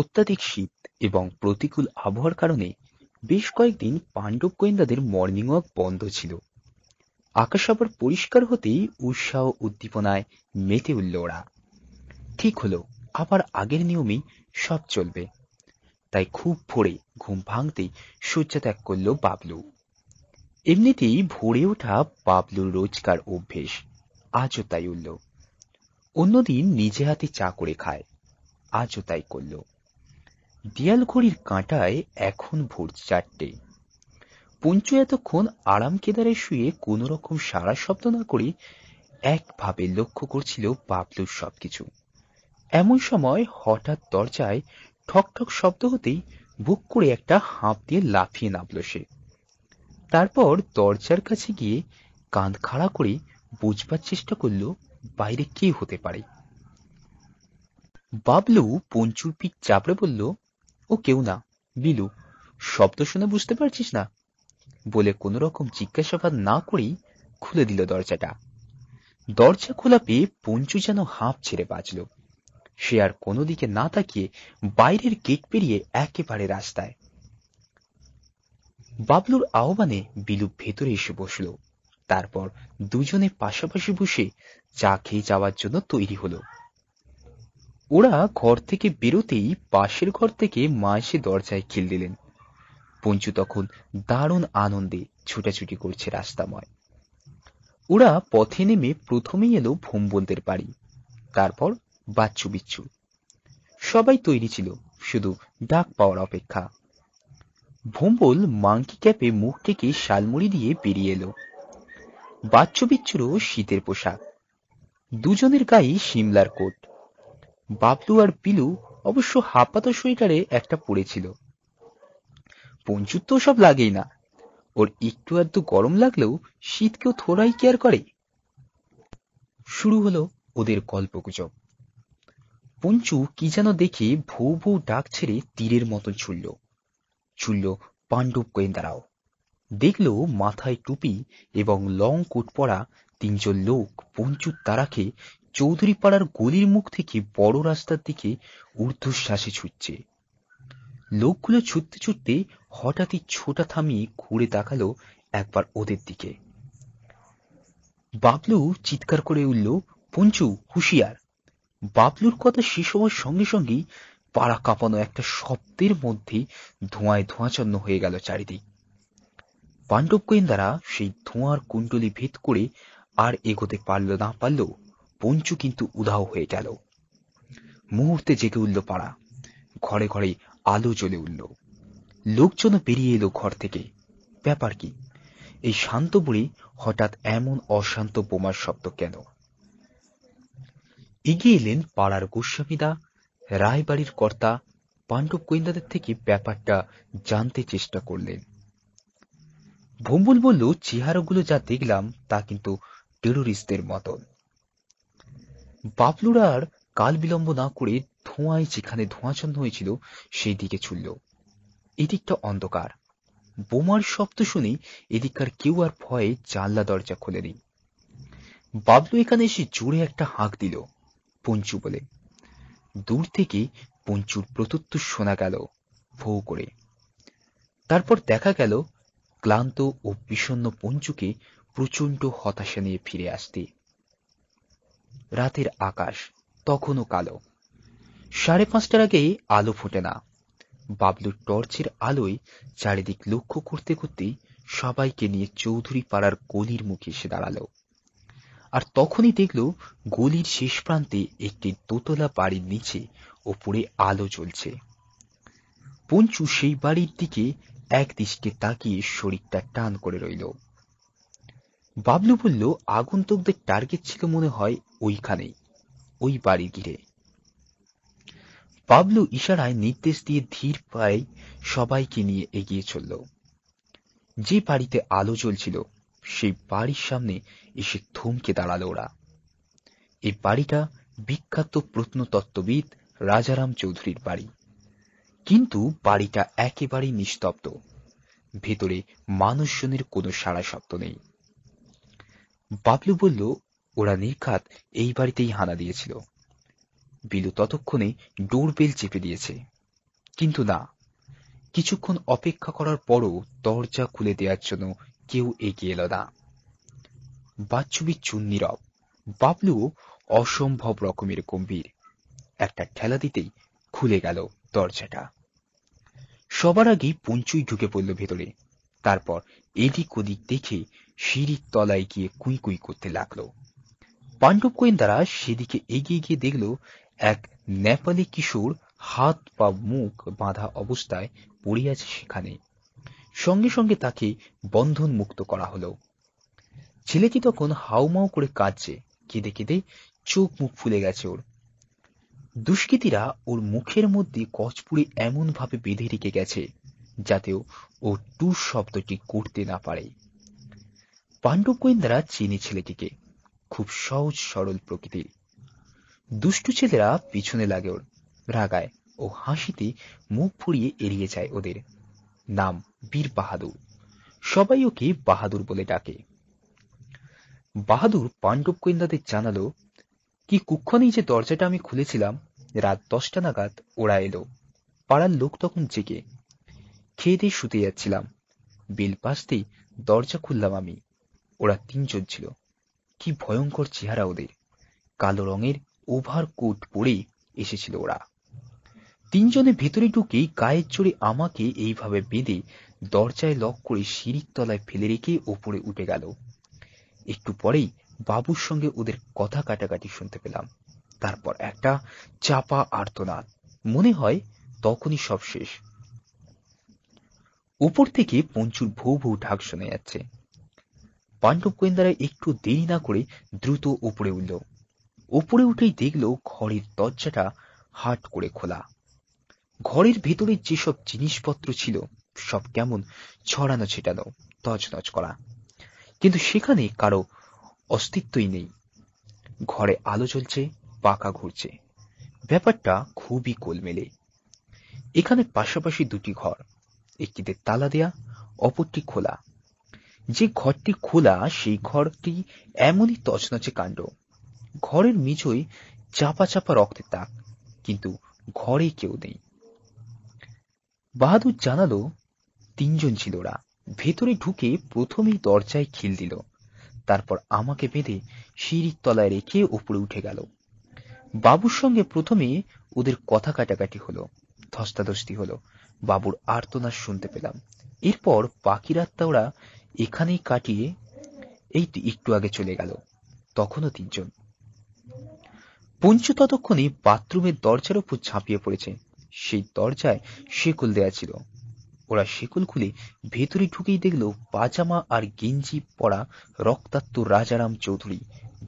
অত্যাধিক শীত এবং প্রতিকূল আবহাওয়ার কারণে বেশ কয়েকদিন পাণ্ডব গোয়েন্দাদের মর্নিং ওয়াক বন্ধ ছিল। আকাশ আবার পরিষ্কার হতেই উৎসাহ উদ্দীপনায় মেতে উঠল ওরা। ঠিক হলো আবার আগের নিয়মেই সব চলবে। তাই খুব ভোরে ঘুম ভাঙতেই শয্যাত্যাগ করল বাবলু। এমনিতেই ভোরে ওঠা বাবলুর রোজকার অভ্যেস, আজও তাই উঠল। অন্যদিন নিজে হাতে চা করে খায়, আজও তাই করল। দেয়াল ঘড়ির কাঁটায় এখন ভোর 4টে। পঞ্চু এতক্ষণ আরাম কেদারে শুয়ে কোন রকম সারা শব্দ না করে একভাবে লক্ষ্য করছিল বাবলুর সবকিছু। এমন সময় হঠাৎ দরজায় ঠক ঠক শব্দ হতেই বুক করে একটা হাঁপ দিয়ে লাফিয়ে নামল সে। তারপর দরজার কাছে গিয়ে কান খাড়া করে বুঝবার চেষ্টা করল বাইরে কে হতে পারে। বাবলু পঞ্চুর পিঠ চাপড়ে বলল, ও কেউ না বিলু, শব্দ শুনে বুঝতে পারছিস না? বলে কোন রকম জিজ্ঞাসাবাদ না করেই খুলে দিল দরজাটা। দরজা খোলা পেয়ে পঞ্চু যেন হাঁপ ছেড়ে বাঁচল। সে আর কোনো দিকে না তাকিয়ে বাইরের গেট পেরিয়ে একেবারে রাস্তায়। বাবলুর আহ্বানে বিলু ভেতরে এসে বসল। তারপর দুজনে পাশাপাশি বসে চা খেয়ে যাওয়ার জন্য তৈরি হল। ওরা ঘর থেকে বেরোতেই পাশের ঘর থেকে মা এসে দরজায় খিল দিলেন। পঞ্চু তখন দারুণ আনন্দে ছুটাছুটি করছে রাস্তাময়। ওরা পথে নেমে প্রথমেই এলো ভোমবন্দের বাড়ি, তারপর বাচ্চু বিচ্ছু। সবাই তৈরি ছিল, শুধু ডাক পাওয়ার অপেক্ষা। ভোম্বল মাংকি ক্যাপে মুখ থেকে শালমুড়ি দিয়ে বেরিয়ে এলো। বাচ্চু বিচ্ছুরও শীতের পোশাক, দুজনের গায়ে সিমলার কোট। বাবলু আর বিলু অবশ্য হাপাতা সোয়েটারে একটা পরেছিল। পঞ্চুর তো সব লাগেই না, ওর একটু আধটু গরম লাগলেও শীতকেও থোড়াই কেয়ার করে। শুরু হলো ওদের গল্পগুজব। পঞ্চু কি যেন দেখে ভৌ ভৌ ডাক ছেড়ে তীরের মতন ছুড়ল। পাণ্ডব গোয়েন্দারাও দেখল মাথায় টুপি এবং লং কোট পরা তিনজন লোক পঞ্চুর তারা খেয়ে চৌধুরী পাড়ার গলির মুখ থেকে বড় রাস্তার দিকে ঊর্ধ্বশ্বাসে ছুটছে। লোকগুলো ছুটতে ছুটতে হঠাৎই ছোটা থামিয়ে ঘুরে তাকালো একবার ওদের দিকে। বাবলু চিৎকার করে উঠল, পঞ্চু হুঁশিয়ার! বাবলুর কথা শেষ হওয়ার সঙ্গে সঙ্গেই পাড়া কাঁপানো একটা শব্দের মধ্যে ধোঁয়ায় ধোঁয়াচন্ন হয়ে গেল চারিদিক। পাণ্ডব গোয়েন্দারা সেই ধোঁয়ার কুণ্ডলি ভেদ করে আর এগোতে না পারলেও পঞ্চু কিন্তু উধাও হয়ে গেল। মুহূর্তে জেগে উঠল পাড়া। ঘরে ঘরে আলো জ্বলে উঠল। লোকজন পেরিয়ে এলো ঘর থেকে। ব্যাপার কি? এই শান্ত বুড়ি হঠাৎ এমন অশান্ত বোমার শব্দ কেন? এগিয়ে এলেন পাড়ার গোস্বামীদা, রায়বাড়ির কর্তা। পাণ্ডব গোয়েন্দাদের থেকে ব্যাপারটা জানতে চেষ্টা করলেন। ভোম্বল বলল, চেহারাগুলো যা দেখলাম তা কিন্তু টেরোরিস্টদের মতন। বাবলুরা আর কাল বিলম্ব না করে ধোঁয়ায় যেখানে ধোঁয়াচন্ন হয়েছিল সেই দিকে ছুটল। এদিকটা অন্ধকার। বোমার শব্দ শুনে এদিককার কেউ আর ভয়ে জানলা দরজা খোলেনি। বাবলু এখানে এসে জোরে একটা হাঁক দিল, পঞ্চু বলে। দূর থেকে পঞ্চুর প্রত্যুত্তর শোনা গেল ভৌ করে। তারপর দেখা গেল ক্লান্ত ও বিষণ্ণ পঞ্চুকে প্রচণ্ড হতাশা নিয়ে ফিরে আসতে। রাতের আকাশ তখনও কালো। 5:30টার আগে আলো ফোটে না। বাবলুর টর্চের আলোয় চারিদিক লক্ষ্য করতে করতে সবাইকে নিয়ে চৌধুরী পাড়ার গলির মুখে এসে দাঁড়ালো। আর তখনই দেখল গলির শেষ প্রান্তে একটি দোতলা বাড়ির নিচে ওপরে আলো জ্বলছে। পঞ্চু সেই বাড়ির দিকে এক দৃষ্টিতে তাকিয়ে শরীরটা টান করে রইল। বাবলু বলল, আগন্তুকদের টার্গেট ছিল মনে হয় ওইখানেই, ওই বাড়ি ঘিরে। বাবলু ইশারায় নির্দেশ দিয়ে ধীর পায়ে সবাইকে নিয়ে এগিয়ে চলল। যে বাড়িতে আলো জ্বলছিল সেই বাড়ির সামনে এসে থমকে দাঁড়াল ওরা। এই বাড়িটা বিখ্যাত প্রত্নতত্ত্ববিদ রাজারাম চৌধুরীর বাড়ি। কিন্তু বাড়িটা একেবারে নিস্তব্ধ। ভেতরে মানুষজনের কোনো সাড়া শব্দ নেই। বাবলু বলল, ওরা নির্ঘাত এই বাড়িতেই হানা দিয়েছিল। বিলু ততক্ষণে ডোরবেল চেপে দিয়েছে। কিন্তু না, কিছুক্ষণ অপেক্ষা করার পরও দরজা খুলে দেওয়ার জন্য কেউ এগিয়ে এলো না। বাচ্চু বিচ্ছু নীরব, বাবলু অসম্ভব রকমের গম্ভীর। একটা ঠেলা দিতেই খুলে গেল দরজাটা। সবার আগে পঞ্চুই ঢুকে পড়ল ভেতরে। তারপর এদিক ওদিক দেখে সিঁড়ির তলায় গিয়ে কুই কুই করতে লাগলো। পাণ্ডব গোয়েন্দারা সেদিকে এগিয়ে গিয়ে দেখল এক নেপালি কিশোর হাত বা মুখ বাঁধা অবস্থায় পড়ে আছে সেখানে। সঙ্গে সঙ্গে তাকে বন্ধন মুক্ত করা হলো। ছেলেটি তখন হাউমাউ করে কাঁদছে, কেঁদে কেঁদে চোখ মুখ ফুলে গেছে ওর। দুষ্কৃতীরা ওর মুখের মধ্যে কচপুড়ে এমন ভাবে বেঁধে রেখে গেছে যাতেও ও টু শব্দটি করতে না পারে। পাণ্ডব গোয়েন্দারা চিনি ছেলেটিকে, খুব সহজ সরল প্রকৃতির। দুষ্টু ছেলেরা পিছনে লাগে ওর, রাগায় ও হাসিতে মুখ ফুরিয়ে এড়িয়ে যায় ওদের। নাম বীর বাহাদুর, সবাই ওকে বাহাদুর বলে ডাকে। বাহাদুর পাণ্ডব গোয়েন্দাদের জানালো, কি কুক্ষণেই যে দরজাটা আমি খুলেছিলাম, রাত 10টা নাগাদ ওরা এলো। পাড়ার লোক তখন জেগে খেয়ে দিয়ে শুতে যাচ্ছিলাম, বেল পাশতেই দরজা খুললাম আমি। ওরা তিনজন ছিল, কি ভয়ঙ্কর চেহারা ওদের। কালো রঙের ওভার কোট পরে এসেছিল ওরা। তিনজনে ভেতরে ঢুকে গায়ের জোরে আমাকে এইভাবে বেঁধে দরজায় লক করে সিঁড়ির তলায় ফেলে রেখে ওপরে উঠে গেল। একটু পরেই বাবুর সঙ্গে ওদের কথা কাটাকাটি শুনতে পেলাম। তারপর একটা চাপা আর্তনাদ, মনে হয় তখনই সব শেষ। উপর থেকে পঞ্চুর ভৌ ভৌ ঢাক শোনা যাচ্ছে। পাণ্ডব গোয়েন্দারা একটু দেরি না করে দ্রুত উপরে উঠল। উপরে উঠেই দেখল ঘরের দরজাটা হাট করে খোলা। ঘরের ভেতরে যেসব জিনিসপত্র ছিল সব কেমন ছড়ানো ছিটানো, তছনছ করা, কিন্তু সেখানে কারো অস্তিত্বই নেই। ঘরে আলো জ্বলছে, পাখা ঘুরছে, ব্যাপারটা খুবই গোলমেলে। এখানে পাশাপাশি দুটি ঘর, একটিতে তালা দেয়া, অপরটি খোলা। যে ঘরটি খোলা সেই ঘরটি এমনই তছনছে কাণ্ড। ঘরের মেঝোয় চাপা চাপা রক্তের দাগ, কিন্তু ঘরে কেউ নেই। বাহাদুর জানালো, তিনজন ছিল ওরা। ভেতরে ঢুকে প্রথমেই দরজায় খিল দিল, তারপর আমাকে বেঁধে সিঁড়ির তলায় রেখে উপরে উঠে গেল। বাবুর সঙ্গে প্রথমে ওদের কথা কাটাকাটি হলো, ধস্তাধস্তি হলো, বাবুর আর্তনাদ শুনতে পেলাম। এরপর বাকি রাতটা ওরা এখানেই কাটিয়ে এই একটু আগে চলে গেল। তখনও তিনজন। পঞ্চু ততক্ষণে বাথরুমের দরজার উপর ঝাঁপিয়ে পড়েছে। সেই দরজায় শেকল দেয়া ছিল। ওরা শেকল খুলে ভেতরে ঢুকেই দেখল পাজামা আর গেঞ্জি পরা রক্তাক্ত রাজারাম চৌধুরী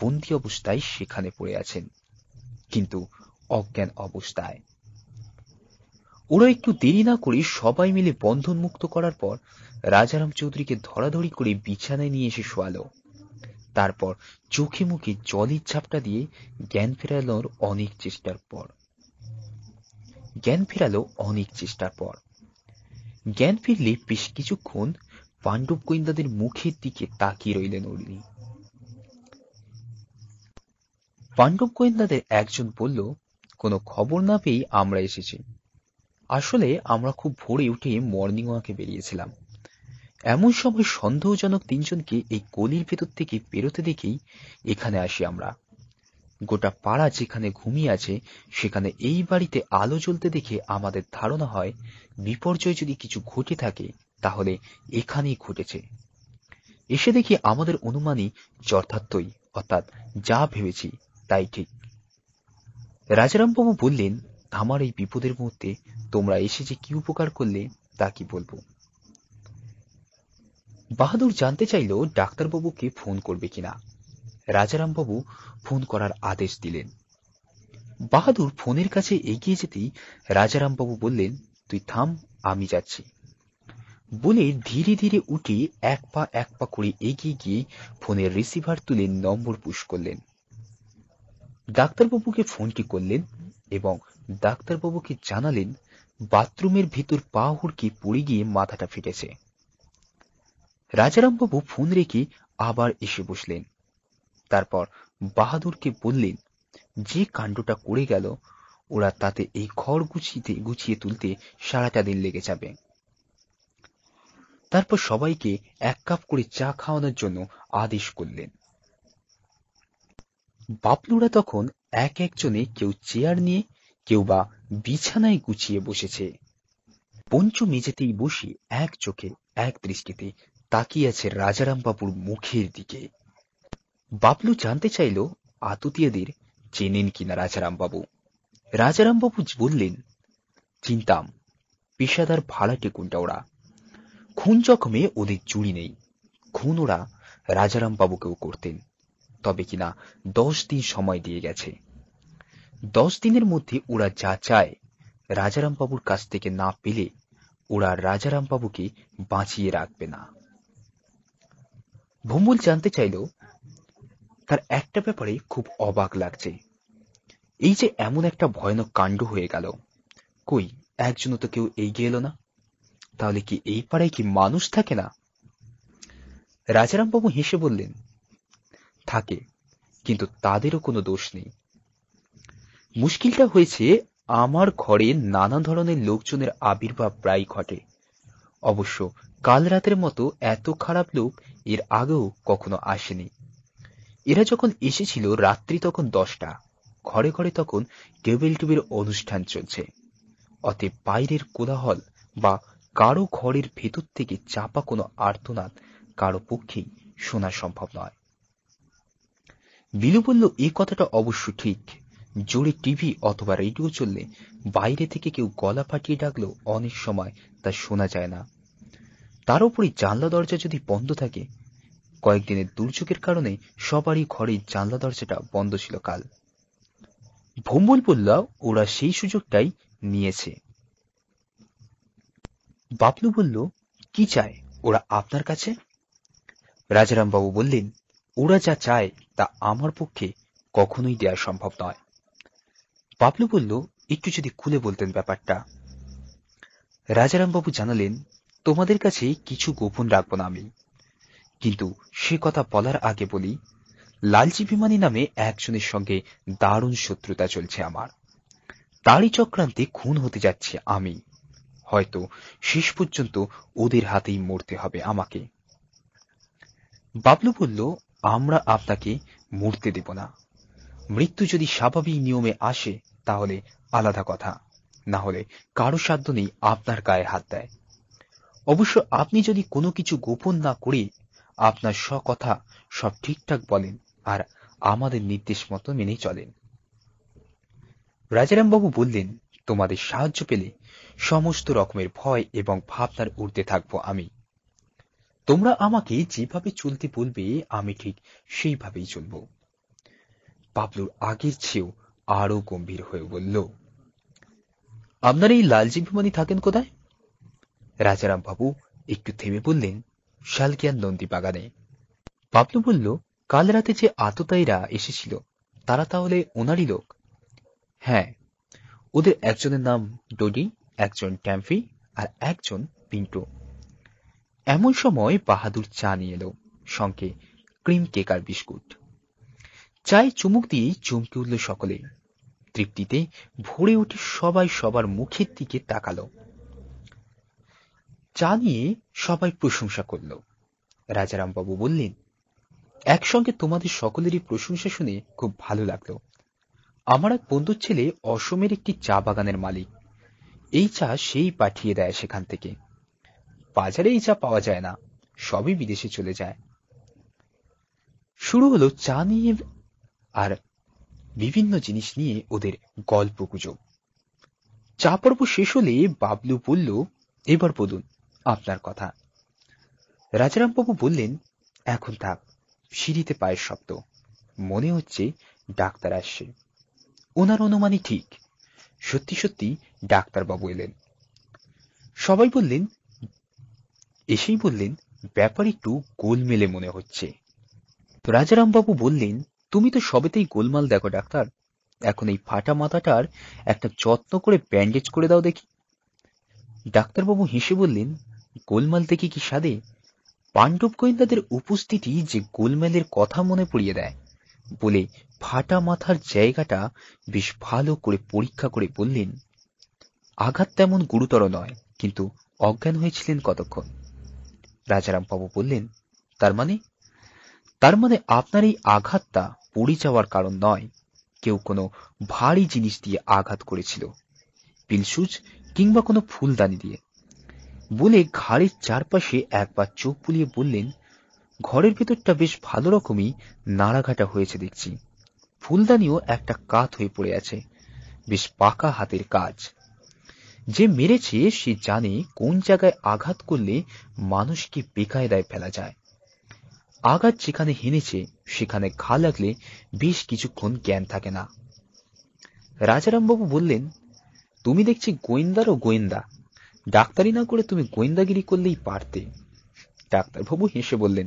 বন্দী অবস্থায় সেখানে পড়ে আছেন, কিন্তু অজ্ঞান অবস্থায়। ওরা একটু দেরি না করে সবাই মিলে বন্ধন মুক্ত করার পর রাজারাম চৌধুরীকে ধরাধরি করে বিছানায় নিয়ে এসে শোয়ালো। তারপর চোখে মুখে জলের ঝাপটা দিয়ে জ্ঞান ফেরালো অনেক চেষ্টার পর। জ্ঞান ফিরলে বেশ কিছুক্ষণ পাণ্ডব গোয়েন্দাদের মুখের দিকে তাকিয়ে রইলেন উনি। পাণ্ডব গোয়েন্দাদের একজন বলল, কোনো খবর না পেয়ে আমরা এসেছি। আসলে আমরা খুব ভোরে উঠে মর্নিং ওয়াকে বেরিয়েছিলাম। এমন সময় সন্দেহজনক তিনজনকে এই গলির ভেতর থেকে বেরোতে দেখেই এখানে আসি আমরা। গোটা পাড়া যেখানে ঘুমিয়ে আছে সেখানে এই বাড়িতে আলো জ্বলতে দেখে আমাদের ধারণা হয় বিপর্যয় যদি কিছু ঘটে থাকে তাহলে এখানেই ঘটেছে। এসে দেখি আমাদের অনুমানই যথার্থই, অর্থাৎ যা ভেবেছি তাই ঠিক। রাজারামবাবু বললেন, আমার এই বিপদের মুহূর্তে তোমরা এসে যে কি উপকার করলে তা কি বলবো। বাহাদুর জানতে চাইল ডাক্তারবাবুকে ফোন করবে কিনা। রাজারামবাবু ফোন করার আদেশ দিলেন। বাহাদুর ফোনের কাছে এগিয়ে যেতেই রাজারামবাবু বললেন, তুই থাম, আমি যাচ্ছি বলে ধীরে ধীরে উঠে এক পা করে এগিয়ে গিয়ে ফোনের রিসিভার তুলে নম্বর পুশ করলেন। ডাক্তারবাবুকে ফোনটি করলেন এবং ডাক্তারবাবুকে জানালেন বাথরুমের ভেতর পা হুড়কে পড়ে গিয়ে মাথাটা ফেটেছে। রাজারামবাবু ফোন রেখে আবার এসে বসলেন। তারপর বাহাদুরকে বললেন, যে কাণ্ডটা করে গেল ওরা তাতে এই ঘর গুছিয়ে তুলতে সারাটা দিন লেগে যাবে। তারপর সবাইকে এক কাপ করে চা খাওয়ানোর জন্য আদেশ করলেন। বাবলুরা তখন এক একজনে কেউ চেয়ার নিয়ে, কেউ বা বিছানায় গুছিয়ে বসেছে। পঞ্চু মেঝেতেই বসে এক চোখে এক দৃষ্টিতে তাকিয়ে আছে রাজারামবাবুর মুখের দিকে। বাবলু জানতে চাইল আতুতিয়াদের চেনেন কিনা রাজারামবাবু। রাজারামবাবু বললেন, চিনতাম, পেশাদার ভাড়াটে গুন্ডা ওরা। খুন জখমে ওদের জুড়ি নেই, খুন ওরা রাজারামবাবুকেও করতেন, তবে কিনা 10 দিন সময় দিয়ে গেছে। 10 দিনের মধ্যে ওরা যা চায় রাজারামবাবুর কাছ থেকে না পেলে ওরা রাজারামবাবুকে বাঁচিয়ে রাখবে না। ভুমুল জানতে চাইল, তার একটা ব্যাপারে খুব অবাক লাগছে, এই যে এমন একটা ভয়ানক কাণ্ড হয়ে গেল, কই একজনও তো কেউ এগিয়ে এলো না, তাহলে কি এই পাড়ায় কি মানুষ থাকে না? রাজারামবাবু হেসে বললেন, থাকে, কিন্তু তাদেরও কোনো দোষ নেই। মুশকিলটা হয়েছে আমার ঘরে নানা ধরনের লোকজনের আবির্ভাব প্রায় ঘটে, অবশ্য কাল রাতের মতো এত খারাপ লোক এর আগেও কখনো আসেনি। এরা যখন এসেছিল রাত্রি তখন 10টা, ঘরে ঘরে তখন টেবিল টুবির অনুষ্ঠান চলছে, অতএব বাইরের কোলাহল বা কারো ঘরের ভেতর থেকে চাপা কোনো আর্তনাদ কারো পক্ষেই শোনা সম্ভব নয়। বিলু বলল, এই কথাটা অবশ্য ঠিক, জোরে টিভি অথবা রেডিও চললে বাইরে থেকে কেউ গলা ফাটিয়ে ডাকলেও অনেক সময় তা শোনা যায় না, তার উপরই জানলা দরজা যদি বন্ধ থাকে। কয়েকদিনের দুর্যোগের কারণে সবারই ঘরে জানলা দরজাটা বন্ধ ছিল কাল। ভোম্বল বলল, ওরা সেই সুযোগটাই নিয়েছে। বাবলু বলল, কি চায় ওরা আপনার কাছে? রাজারামবাবু বললেন, ওরা যা চায় তা আমার পক্ষে কখনোই দেয়া সম্ভব নয়। বাবলু বলল, একটু যদি খুলে বলতেন ব্যাপারটা। রাজারামবাবু জানালেন, তোমাদের কাছে কিছু গোপন রাখব না আমি, কিন্তু সে কথা বলার আগে বলি, লালজি বিমানী নামে একজনের সঙ্গে দারুণ শত্রুতা চলছে আমার, তারই চক্রান্তে খুন হতে যাচ্ছে আমি, হয়তো শেষ পর্যন্ত ওদের হাতেই মরতে হবে আমাকে। বাবলু বলল, আমরা আপনাকে মরতে দেব না, মৃত্যু যদি স্বাভাবিক নিয়মে আসে তাহলে আলাদা কথা, না হলে কারো সাধ্য নেই আপনার গায়ে হাত দেয়। অবশ্য আপনি যদি কোনো কিছু গোপন না করে আপনার কথা সব ঠিকঠাক বলেন আর আমাদের নির্দেশ মতো মেনে চলেন। রাজারামবাবু বললেন, তোমাদের সাহায্য পেলে সমস্ত রকমের ভয় এবং ভাবনার ঊর্ধ্বে থাকব আমি, তোমরা আমাকে যেভাবে চলতে বলবে আমি ঠিক সেইভাবেই চলব। বাবলুর আগের চেয়েও আরো গম্ভীর হয়ে বলল, আপনার এই লালজি বিমানী থাকেন কোথায়? রাজারামবাবু একটু থেমে বললেন, শালকিয়ার নন্দী বাগানে। বাবলু বলল, কাল রাতে যে আততায়ীরা এসেছিল তারা তাহলে ওনারই লোক? হ্যাঁ, ওদের একজনের নাম ডডি, একজন ট্যাম্পি আর একজন পিন্টো। এমন সময় বাহাদুর চা নিয়ে এলো, সঙ্গে ক্রিম কেক আর বিস্কুট। চায়ে চুমুক দিয়ে চমকে উঠল সকলে, তৃপ্তিতে ভরে উঠে সবাই সবার মুখের দিকে তাকালো। চা নিয়ে সবাই প্রশংসা করল। রাজারামবাবু বললেন, একসঙ্গে তোমাদের সকলেরই প্রশংসা শুনে খুব ভালো লাগলো। আমার এক বন্ধুর ছেলে অসমের একটি চা বাগানের মালিক, এই চা সেই পাঠিয়ে দেয় সেখান থেকে, বাজারে এই চা পাওয়া যায় না, সবই বিদেশে চলে যায়। শুরু হলো চা নিয়ে আর বিভিন্ন জিনিস নিয়ে ওদের গল্প গুজব। চা পর্ব শেষ হলে বাবলু বলল, এবার বলুন আপনার কথা। রাজারামবাবু বললেন, এখন থাক, সিঁড়িতে পায়ের শব্দ, মনে হচ্ছে ডাক্তার আসছে। ওনার অনুমানই ঠিক, সত্যি সত্যি ডাক্তারবাবু এলেন। সবাই বললেন, এসেই বললেন, ব্যাপার একটু গোলমেলে মনে হচ্ছে। রাজারামবাবু বললেন, তুমি তো সবেতেই গোলমাল দেখো ডাক্তার, এখন এই ফাটা মাথাটার একটা যত্ন করে ব্যান্ডেজ করে দাও দেখি। ডাক্তারবাবু হেসে বললেন, গোলমাল থেকে কি সাধে? পাণ্ডব গোয়েন্দাদের উপস্থিতি যে গোলমালের কথা মনে পড়িয়ে দেয় বলে ফাটা মাথার জায়গাটা বেশ ভালো করে পরীক্ষা করে বললেন, আঘাত তেমন গুরুতর নয়, কিন্তু অজ্ঞান হয়েছিলেন কতক্ষণ। রাজারামবাবু বললেন, তার মানে আপনার এই আঘাতটা পড়ে যাওয়ার কারণ নয়, কেউ কোনো ভারী জিনিস দিয়ে আঘাত করেছিল, পিলসুজ কিংবা কোনো ফুলদানি দিয়ে। বলে ঘাড়ের চারপাশে একবার চোখ বুলিয়ে বললেন, ঘরের ভেতরটা বেশ ভালো রকমই নাড়াঘাটা হয়েছে দেখছি, ফুলদানিও একটা কাত হয়ে পড়ে আছে, বেশ পাকা হাতের কাজ। যে মেরেছে সে জানে কোন জায়গায় আঘাত করলে মানুষকে বেকায়দায় ফেলা যায়। আঘাত যেখানে হেনেছে সেখানে ঘা লাগলে বেশ কিছুক্ষণ জ্ঞান থাকে না। রাজারামবাবু বললেন, তুমি দেখছি গোয়েন্দারও গোয়েন্দা, ডাক্তারি না করে তুমি গোয়েন্দাগিরি করলেই পারতে। ডাক্তারবাবু হেসে বললেন,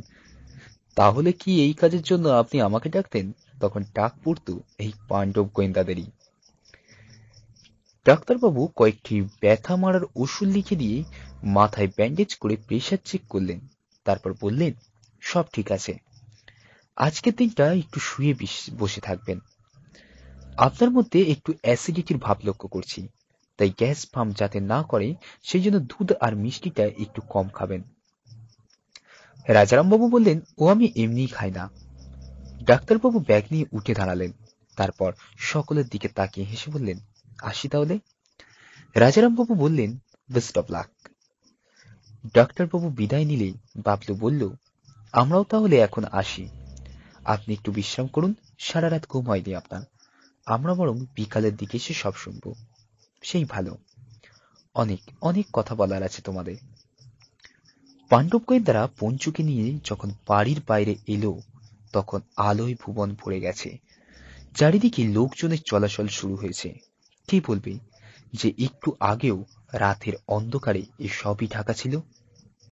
তাহলে কি এই কাজের জন্য আপনি আমাকে ডাকতেন? তখন ডাক পড়তো এই পাণ্ডব গোয়েন্দাদেরই। ডাক্তারবাবু কয়েকটি ব্যথা মারার ওষুধ লিখে দিয়ে মাথায় ব্যান্ডেজ করে প্রেশার চেক করলেন, তারপর বললেন, সব ঠিক আছে, আজকের দিনটা একটু শুয়ে বসে থাকবেন। আপনার মধ্যে একটু অ্যাসিডিটির ভাব লক্ষ্য করছি, তাই গ্যাস ফার্ম যাতে না করে সেই জন্য দুধ আর মিষ্টিটা একটু কম খাবেন। রাজারামবাবু বললেন, ও আমি এমনি খাই না। ডাক্তারবাবু ব্যাগ নিয়ে উঠে দাঁড়ালেন, তারপর সকলের দিকে তাকিয়ে হেসে বললেন, আসি তাহলে। রাজারামবাবু বললেন, বেস্ট অফ লাক। ডাক্তারবাবু বিদায় নিলে বাবলু বলল, আমরাও তাহলে এখন আসি, আপনি একটু বিশ্রাম করুন, সারা রাত ঘুম হয়নি আপনার, আমরা বরং বিকালের দিকে এসে সব শুনব, সেই ভালো, অনেক অনেক কথা বলার আছে তোমাদের। পাণ্ডব গোয়েন্দারা পঞ্চুকে নিয়ে যখন বাড়ির বাইরে এলো তখন আলোয় ভুবন ভরে গেছে, চারিদিকে লোকজনের চলাচল শুরু হয়েছে। কে বলবে যে একটু আগেও রাতের অন্ধকারে এসবই ঢাকা ছিল?